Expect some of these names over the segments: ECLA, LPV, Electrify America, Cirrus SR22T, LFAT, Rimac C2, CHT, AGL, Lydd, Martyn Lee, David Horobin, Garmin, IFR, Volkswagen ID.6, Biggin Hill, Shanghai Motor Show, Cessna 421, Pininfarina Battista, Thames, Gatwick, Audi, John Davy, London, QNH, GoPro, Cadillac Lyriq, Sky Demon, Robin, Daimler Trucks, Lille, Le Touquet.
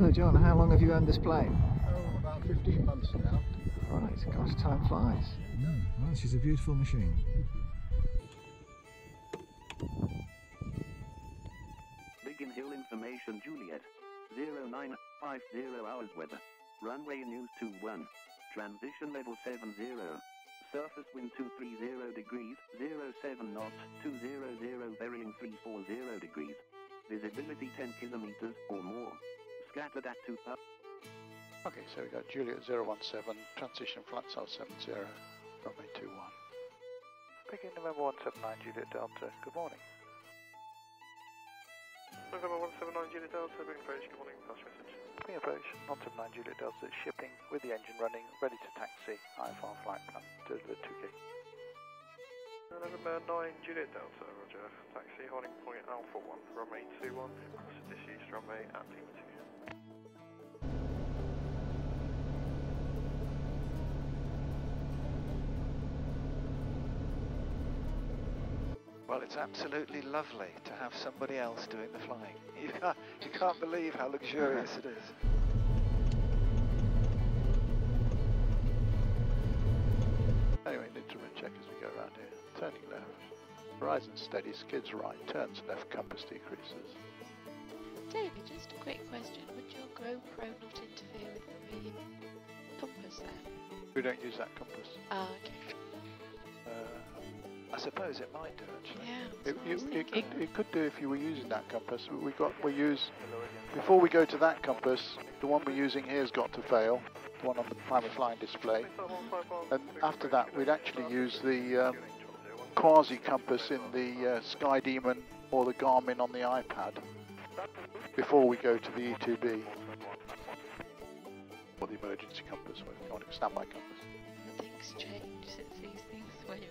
So John, how long have you owned this plane? Oh, about 15 months now. Right, gosh, time flies. Mm, well, she's a beautiful machine. Biggin Hill information, Juliet. 0950 hours weather. Runway news 21. Transition level 70. Surface wind 230 degrees, 07 knots, 200 varying 340 degrees. Visibility 10 kilometers or more. Scattered at 2 up. Okay, so we got Juliet 017, transition flight south 70, runway 21. Beginning November 179, Juliet Delta, good morning. November 179, Juliet Delta, beginning approach, good morning, flash message. Beginning approach, 179 Juliet Delta, shipping with the engine running, ready to taxi, IFR flight plan, to Le Touquet. November 9 Juliet Delta, roger, taxi, holding point Alpha 1, runway 21, cross the disused runway at T2. Well, it's absolutely lovely to have somebody else doing the flying. You can't believe how luxurious it is. Anyway, need to recheck as we go around here. Turning left. Horizon steady, skids right, turns left, compass decreases. David, just a quick question. Would your GoPro not interfere with the compass there? We don't use that compass. Ah, okay. I suppose it might do actually. Yeah, it could do if you were using that compass. Before we go to that compass, the one we're using here's got to fail, the one on the primary flying display. And after that, we'd actually use the quasi compass in the Sky Demon or the Garmin on the iPad before we go to the E2B or the emergency compass, or if you want a standby compass. Nothing's changed since these things were invented.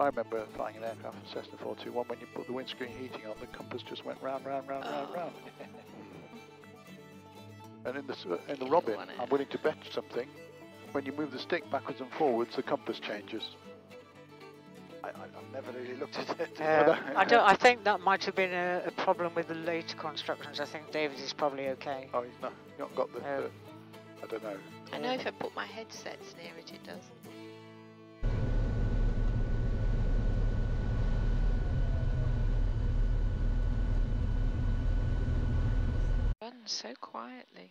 I remember flying an aircraft from Cessna 421, when you put the windscreen heating on, the compass just went round. And in the Robin, I'm willing to bet something, when you move the stick backwards and forwards, the compass changes. I've never really looked at it. I think that might have been a problem with the later constructions. I think David is probably okay. Oh, he's not got the I don't know. I know if I put my headsets near it, it does. Run so quietly.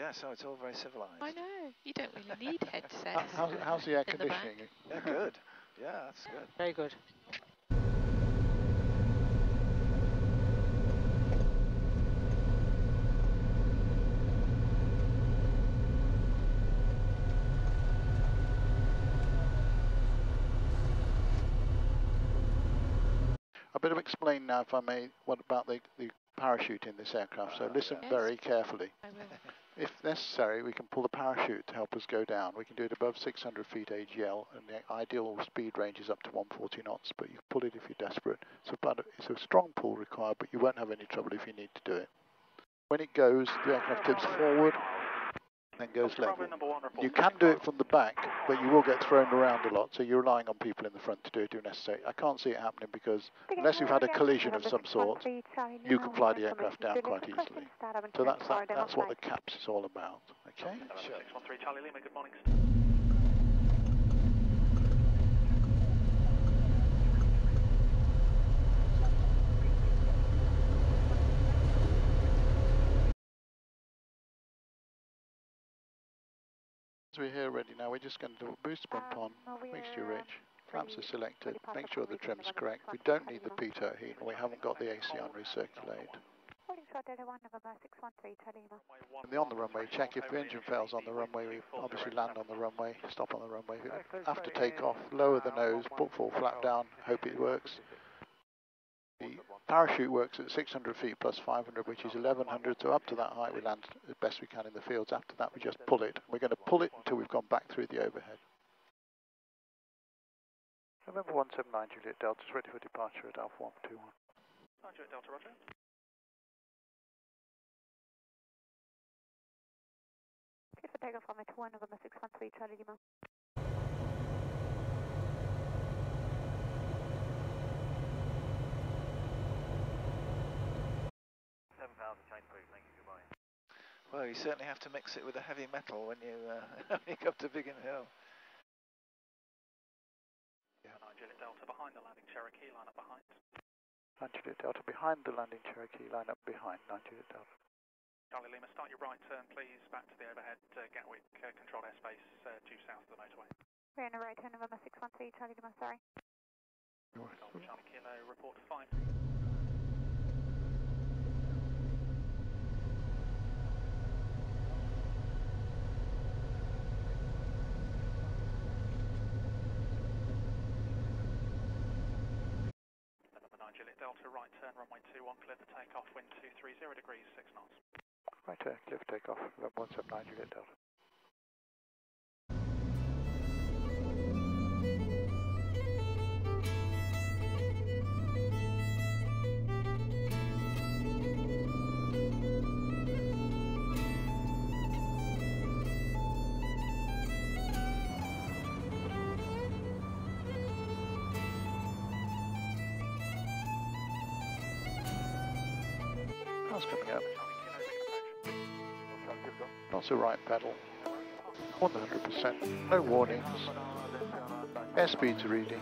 Yeah, so it's all very civilised. I know, you don't really need headsets. How's the air conditioning? Yeah, good. Yeah, that's good. Very good. I better explain now, if I may, what about the parachute in this aircraft, so listen very carefully. I will. If necessary, we can pull the parachute to help us go down. We can do it above 600 feet AGL, and the ideal speed range is up to 140 knots, but you pull it if you're desperate. So it's a strong pull required, but you won't have any trouble if you need to do it. When it goes, the aircraft tips forward, then goes level. You can do it from the back, but you will get thrown around a lot, so you're relying on people in the front to do it if necessary. I can't see it happening because unless you've had a collision of some sort, you can fly the aircraft down quite easily. So that's what the CAPS is all about. Okay? Sure. Good morning. We're here ready now, we're just going to do a boost bump on, mixture rich, flaps are selected, make sure the trim's correct, we don't need the pitot heat and we haven't got the AC on recirculate. And on the runway check, if the engine fails on the runway, we obviously land on the runway, stop on the runway. After takeoff, lower the nose, put full flap down, hope it works. The parachute works at 600 feet plus 500, which is 1100, so up to that height we land as best we can in the fields. After that we just pull it. We're going to pull it until we've gone back through the overhead. November 179 Juliet Delta is ready for departure at Alpha 121. Juliet Delta, roger. Tango from a 2-1, November 613, Charlie Lima. Well, you certainly have to mix it with a heavy metal when you come to Biggin Hill. Yeah. Angelic Delta behind the landing Cherokee, line up behind. Angelic Delta behind the landing Cherokee, line up behind Angelic Delta. Charlie Lima, start your right turn, please, back to the overhead Gatwick controlled airspace due south of the motorway. We're in a right turn, November 613, Charlie Lima, sorry. Charlie Kilo, report 5. Delta, right turn, runway 21, clear for takeoff, wind 230 degrees, 6 knots. Right turn, clear for takeoff, 179, Juliet Delta. Coming up. Not the right paddle. 100%. No warnings. Airspeeds are reading.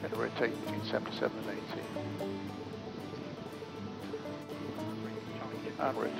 Going to rotate between 77 and 80. And rotate.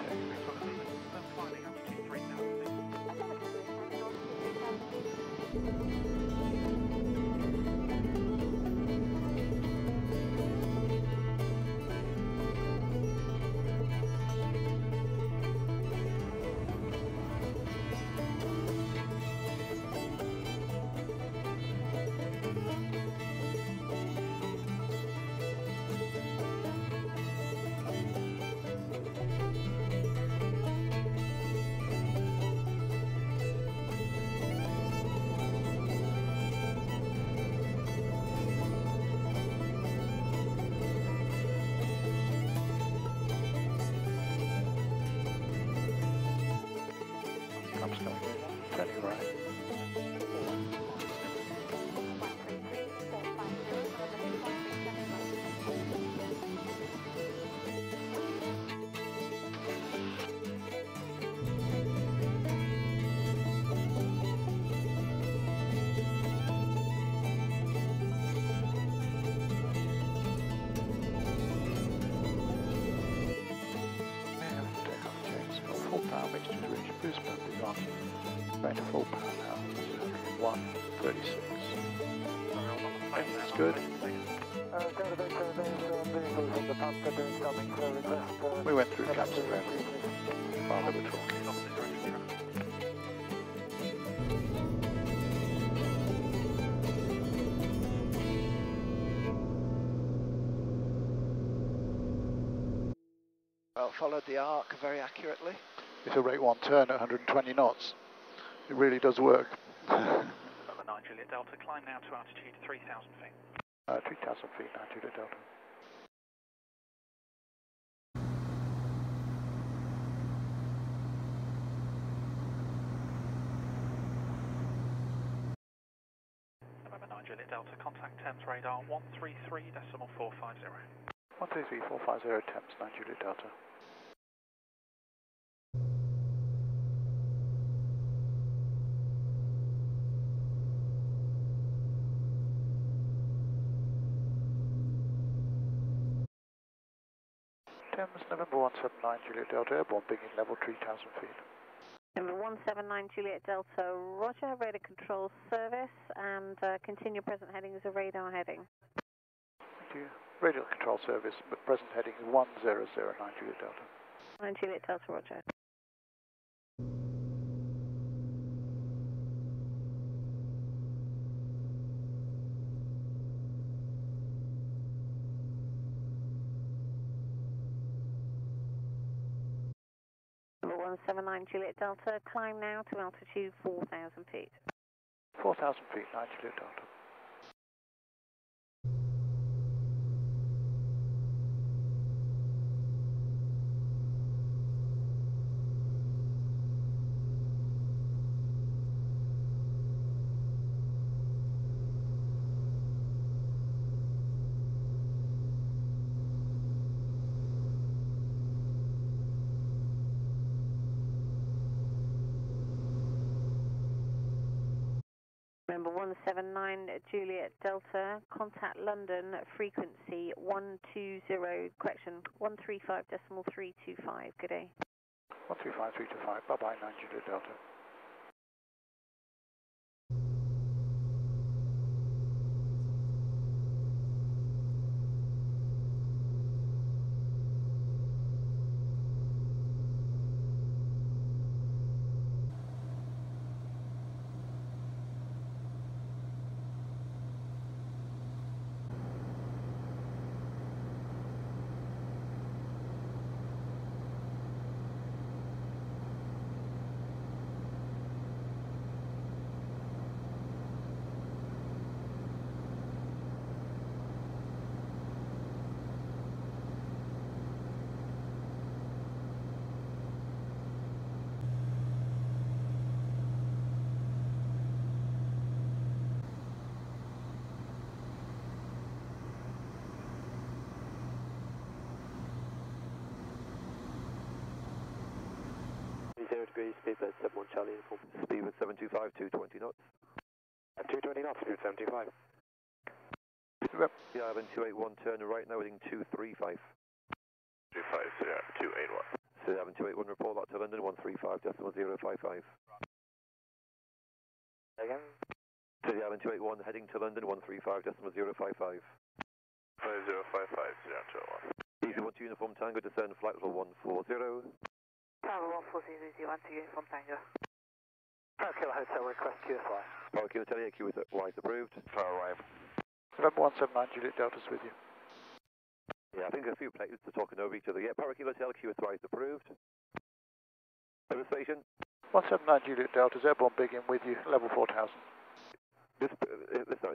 Back to full power now, 136. That's good. We went through Caps of Revenue while we were talking. Well, followed the arc very accurately. It's a rate 1 turn at 120 knots. It really does work. Number 9 Juliet Delta, climb now to altitude 3,000 feet. 3,000 feet, 9 Juliet Delta. Number 9 Juliet Delta, contact Thames radar 133.450. 133.450 Thames, 9 Juliet Delta. Thames, November 179 Juliet Delta, airborne, Biggin level 3,000 feet. November 179 Juliet Delta, roger, radar control service, and continue present heading as a radar heading. Thank you. Radar control service, but present heading is 1009 Juliet Delta. 9 Juliet Delta, roger. Number 179 Juliet Delta, climb now to altitude 4,000 feet. 4,000 feet, 9 Juliet Delta. November 179 Juliet Delta, contact London, frequency 120, correction, 135.325, good day. 135.325, bye-bye, 9 Juliet Delta. Speedbird 71 Charlie, inform. Speedbird 725, 220 knots. 220 knots, Speedbird 75. Rep, CIRB 281, turn right now heading 235. 25, CIRB 281. CIRB 281, report that to London, 135.055. Again? CIRB 281, heading to London, 135.055. 5055, CIRB 281. Easy 1 to uniform Tango, descend flight level 140. Tower 14001 to uniform Tango. Tower Kilo Hotel, request QSY. Tower Kilo Hotel, QSY is approved. Tower arrive. November 179, Juliet Delta's with you. Yeah, I think a few places are talking over each other. Yeah, Tower Kilo Hotel, QSY is approved. Over station. 179 Juliet Delta's airborne Biggin with you, level 4000. This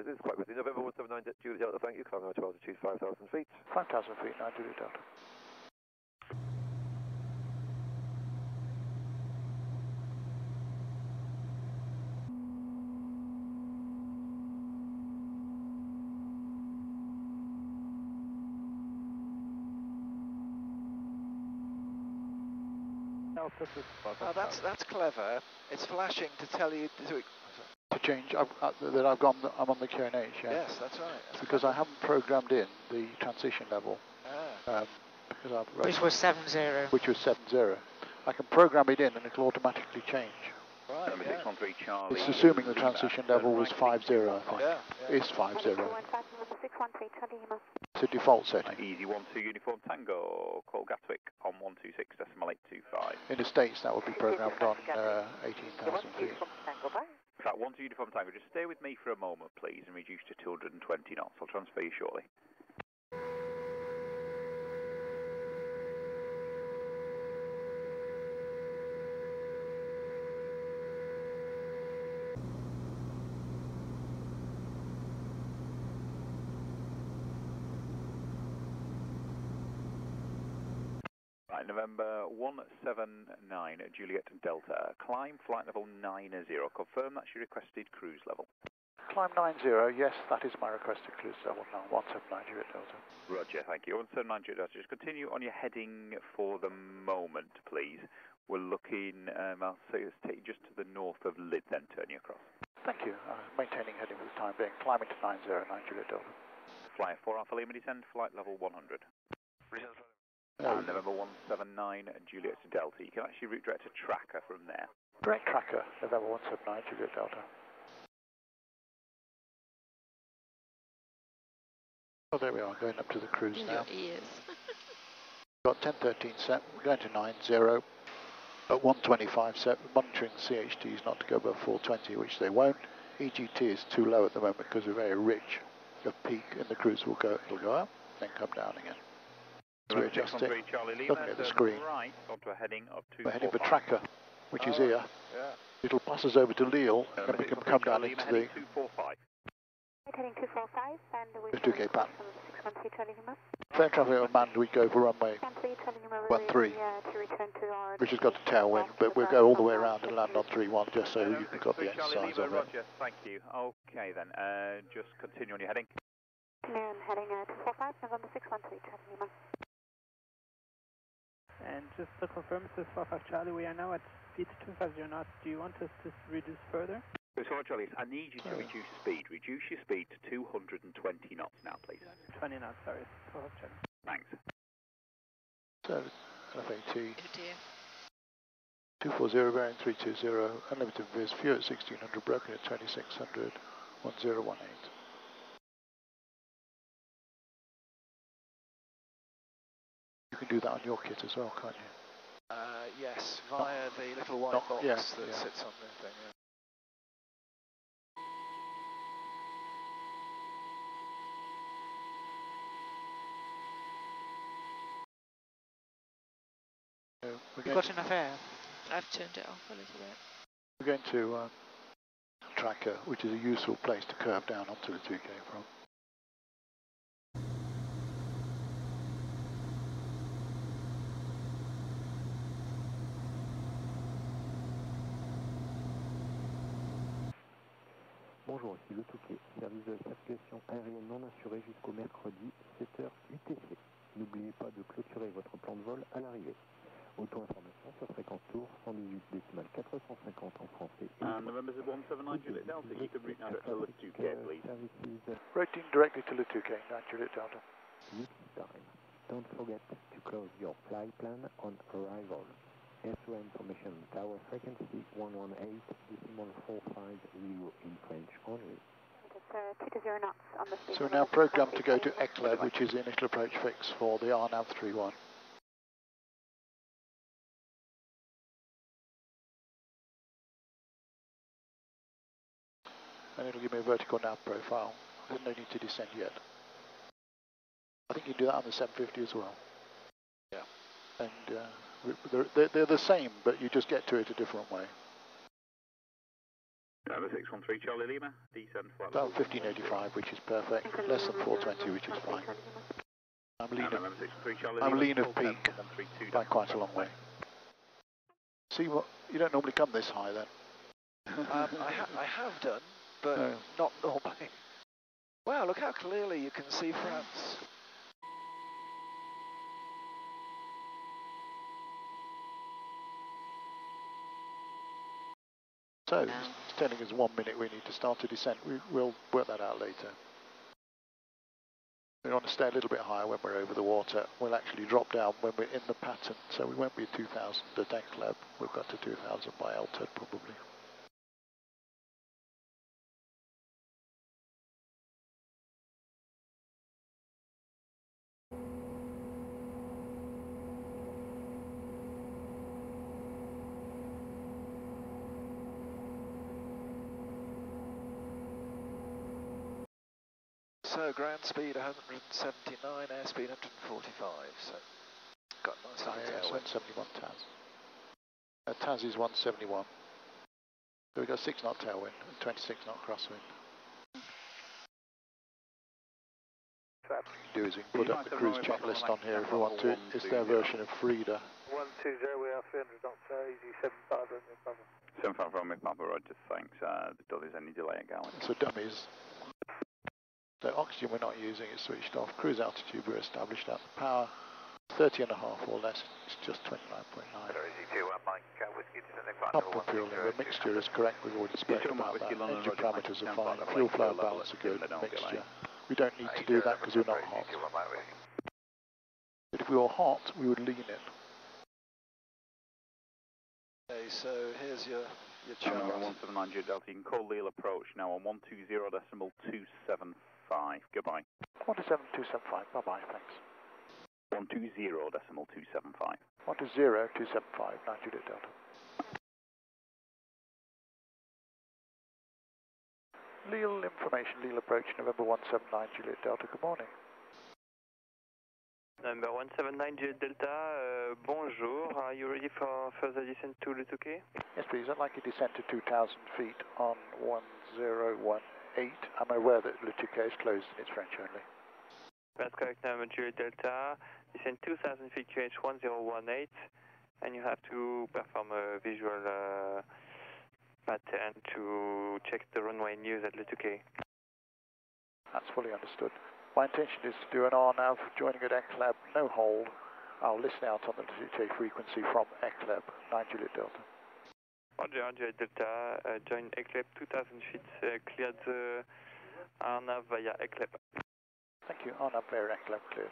is quite busy. November 179 Juliet Delta, thank you. Climb now to altitude 5000 feet. 5000 feet, 9 Juliet Delta. Oh, that's clever. It's flashing to tell you to change. I'm on the QNH. Yeah. Yes, that's right. That's because I haven't programmed in the transition level. Ah. Which was 70. Which was 70. I can program it in, and it'll automatically change. Right. Number 613 Charlie. It's assuming the transition level was 50. I think. Yeah. It's 50. It's a default setting. Easy 12 uniform Tango, call Gatwick on 126.825. In the States that would be programmed on 18,000 feet. In fact, 12 uniform Tango, just stay with me for a moment please and reduce to 220 knots, I'll transfer you shortly. November 179 Juliet Delta, climb flight level 90, confirm that's your requested cruise level. Climb 90, yes, that is my requested cruise level now, 179 Juliet Delta. Roger, thank you, 179 Juliet Delta, just continue on your heading for the moment please, we're looking, I'll say let's take you just to the north of Lydd then, turn you across. Thank you, maintaining heading for the time being, climbing to 909 Juliet Delta. Fly 4 Alpha Lima, descend flight level 100. Result. November 179 Juliet Delta. You can actually route direct to tracker from there. Direct tracker, November 179 Juliet Delta. Oh, there we are, going up to the cruise now. Yes. Got 1013 set, we're going to 90. At 125 set, monitoring CHTs not to go above 420, which they won't. EGT is too low at the moment because we're very rich. The peak in the cruise will go, it'll go up, then come down again. We're adjusting, looking at the screen, right, we're heading for tracker, which is here, yeah. It'll pass us over to Lille, and we can come down into the... Heading 245, and we... The Touquet pattern. Fair traffic unmanned, we go for runway 13, which has got a tailwind, but we'll go all the way around and land on 31, just so you've got the exercise over it. Roger, thank you. Okay then, just continue on your heading. Afternoon, heading 245, November 613, Lima. And just to confirm, this is 45 Charlie, we are now at speed 250 knots. Do you want us to reduce further? So what I'm trying to do is I need you to reduce your speed. Reduce your speed to 220 knots now, please. 20 knots, sorry. Thanks. Service, LFAT. 240, bearing 320, unlimited vis, view at 1600, broken at 2600, 1018. You can do that on your kit as well, can't you? Yes, via the little white box that sits on the thing. Yeah. We've got enough air. I've turned it off a little bit. We're going to tracker, which is a useful place to curve down onto the Le Touquet from. Bonjour, ici Le Touquet, service de circulation aérienne non assurée jusqu'au mercredi 7h UTC. N'oubliez pas de clôturer votre plan de vol à l'arrivée. Auto-information sur fréquence tour 118.450 en français. And the members of 179 Juliet Delta, you can route now to Le Touquet, please. Routing directly to Le Touquet, now Juliet Delta. Don't forget to close your flight plan on arrival. SO information tower frequency 118.45 in French only. 220 knots on the speed. So we're now programmed to go to ECLA, which is the initial approach fix for the RNAV 31. And it'll give me a vertical nav profile. There's no need to descend yet. I think you can do that on the 750 as well. Yeah. And they're the same, but you just get to it a different way. Number 613 Charlie Lima, descend flight. About 1585, which is perfect. Less than 420, which is fine. I'm lean of peak by quite a long way. See what? You don't normally come this high then. I have done. But not normally. Wow, look how clearly you can see France. So, it's telling us 1 minute we need to start to descend. We'll work that out later. We want to stay a little bit higher when we're over the water. We'll actually drop down when we're in the pattern, so we won't be 2,000 at ECLA. We've got to 2,000 by altitude probably. So ground speed 179, airspeed 145, so got a nice tail. 171 Taz. Taz is 171. So we got 6 knot tailwind and 26 knot crosswind. What we can do is we can put up the cruise checklist on here if we want to. It's their version of Frida. 120, we are 300 knots, easy 75 runway Papa. 75 runway Papa, Roger, thanks. There is any delay at Galway. So dummies. So oxygen we're not using, it's switched off. Cruise altitude we're established at. The power 30.5 or less, it's just 29.9. Pump and fuel number, mixture is correct, we've already spoken about that. Engine parameters are fine, fuel flow balance are good, mixture. We don't need to do that because we're not hot. But if we were hot, we would lean it. Okay, so here's your... Channel 179 Juliet Delta, you can call Lille approach now on 120.275. Goodbye. 127.275. Bye bye. Thanks. 120.275. 120.275. Now Juliet Delta. Lille information. Lille approach November 179 Juliet Delta. Good morning. Number 179 Juliet Delta, bonjour, are you ready for further descent to Le Touquet? Yes please, I'd like you to descend to 2,000 feet on 1018. I'm aware that Le Touquet is closed and it's French only. That's correct, number Juliet Delta, descend 2,000 feet QH 1018 and you have to perform a visual pattern to check the runway news at Le Touquet. That's fully understood. My intention is to do an RNAV joining at ECLAB, no hold. I'll listen out on the frequency from ECLAB, 9 Juliet Delta. Roger, Juliet Delta, join ECLA 2000 feet, cleared the RNAV via ECLA. Thank you, RNAV via ECLA cleared.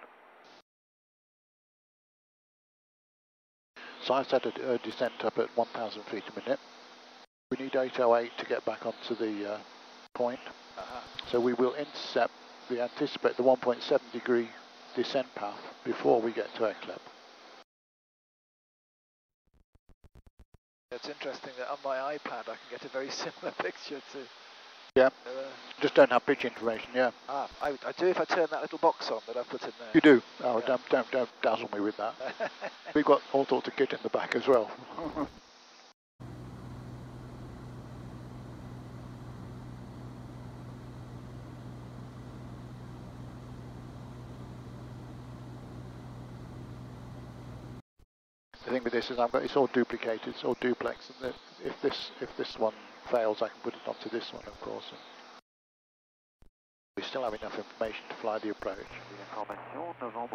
So I set a descent up at 1000 feet a minute. We need 808 to get back onto the point. So we will intercept, we anticipate the 1.7 degree descent path before we get to ECLA. It's interesting that on my iPad I can get a very similar picture to... Yeah, just don't have pitch information, yeah. Ah, I do if I turn that little box on that I put in there. You do? Oh, yeah. Don't dazzle me with that. We've got all sorts of kit in the back as well. The thing with this is I've got, it's all duplicated, it's all duplex, and if this one fails I can put it onto this one, of course. And we still have enough information to fly the approach. Information, November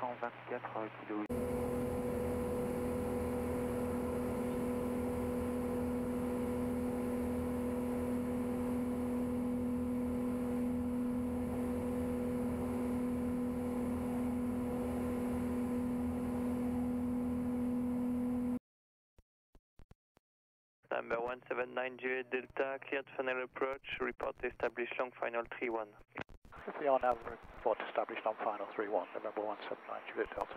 124 kW. Number 179 Juliet Delta, cleared final approach, report established long final 3-1. The RNAV report established long final 3-1, number 179 Juliet Delta.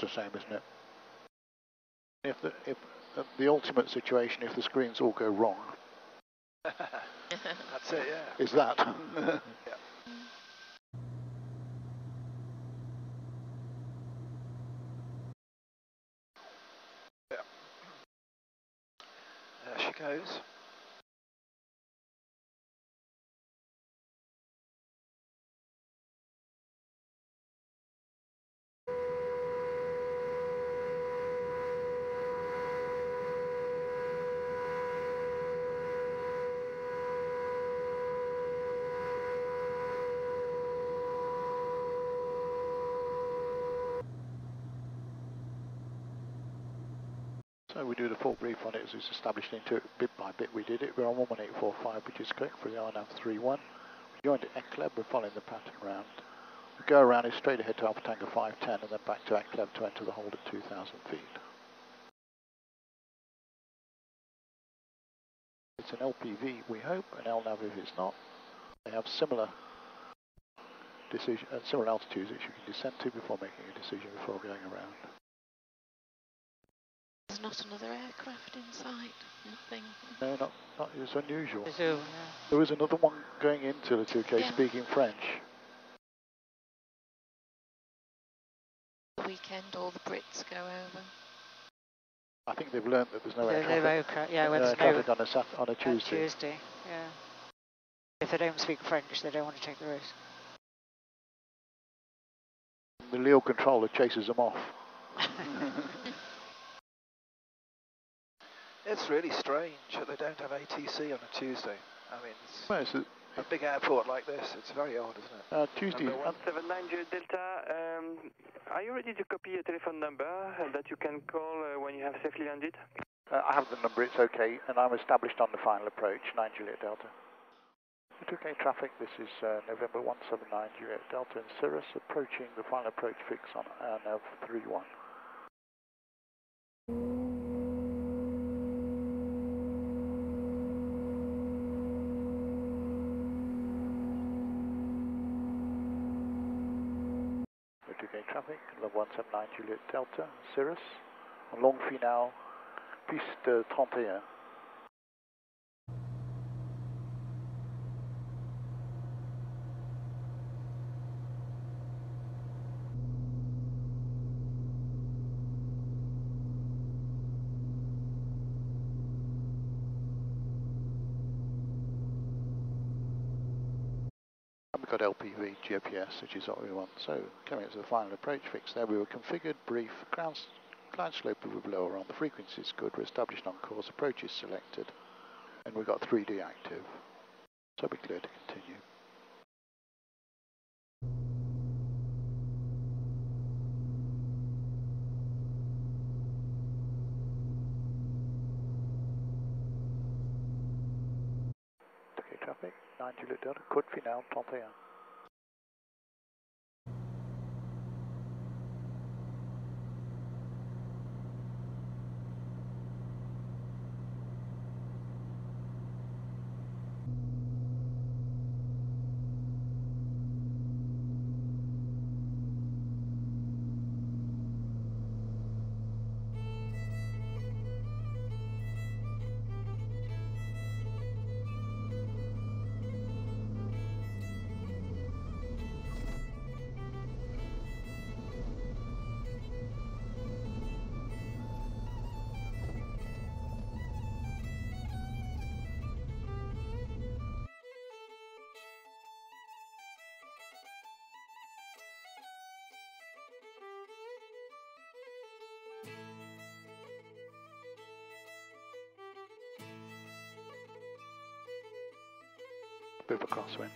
The same, isn't it? If the ultimate situation, if the screens all go wrong, that's it. Yeah, is that? Yeah. Yeah. There she goes. So we do the full brief on it as it's established into it, bit by bit we did it. We're on 11845, which is correct for the RNAV 31. We joined at ECLA, we're following the pattern round. We go around it straight ahead to Alpha Tango 510 and then back to ECLA to enter the hold at 2000 feet. It's an LPV we hope, an LNAV if it's not. They have similar decision and similar altitudes that you can descend to before making a decision before going around. There's not another aircraft in sight, nothing. No, not it's unusual. Yeah. There was another one going into Le Touquet, yeah, speaking French. Weekend, all the Brits go over. I think they've learnt that there's no air traffic. Yeah, when there's no traffic on a Tuesday. Tuesday, yeah. If they don't speak French, they don't want to take the risk. The Lille controller chases them off. It's really strange that they don't have ATC on a Tuesday. I mean, it's, well, it's a big airport like this. It's very odd, isn't it? Tuesday. 179 Juliet Delta, are you ready to copy a telephone number that you can call when you have safely landed? I have the number, it's okay, and I'm established on the final approach, 9 Juliet Delta. It's okay traffic, this is November 179 Juliet Delta in Cirrus, approaching the final approach fix on RNAV 31. Traffic, number 179 Juliet Delta, Cirrus, en longue finale, piste 31. got LPV GPS, which is what we want. So coming up to the final approach fix there, we were configured, brief, climb slope with lower on, the frequency is good, we're established on course, approach is selected, and we've got 3D active. So we're clear to continue. Okay, traffic, 90 Lydd, code final 31. Bit of a crosswind.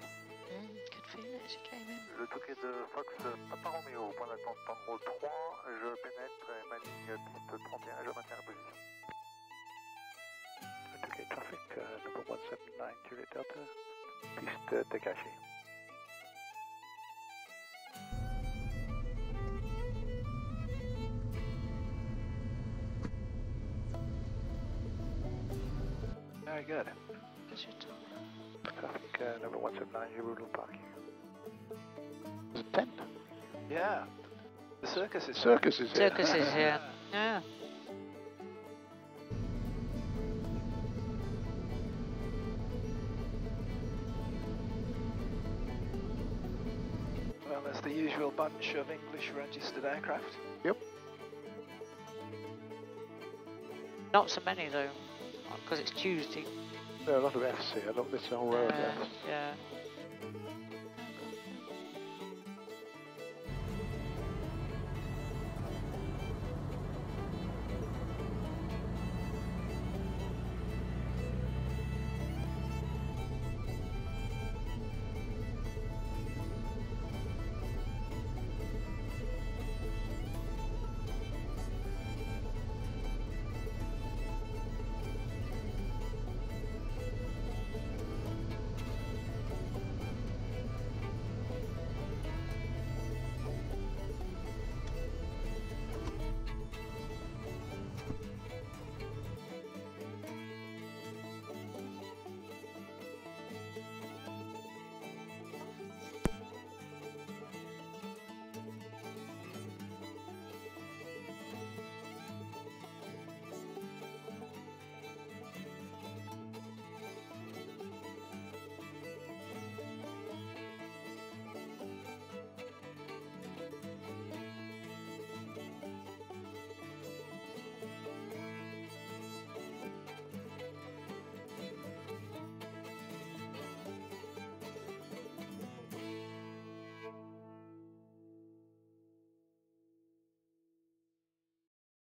Could feel it as you came in. Le Touquet de Fox, Papa Romeo, point d'attente numéro 3, je pénètre et m'aligne piste 31, je maintiens la position. Le Touquet traffic, number 179, Juliet Delta, piste dégagée. Very good. That's your time. Traffic number 179, you will park here. There's a tent. Yeah. The circus is here. Circus is here. Yeah. Well, that's the usual bunch of English registered aircraft. Yep. Not so many though, because it's Tuesday. There are a lot of F's here, look, this whole row of F's. Yeah.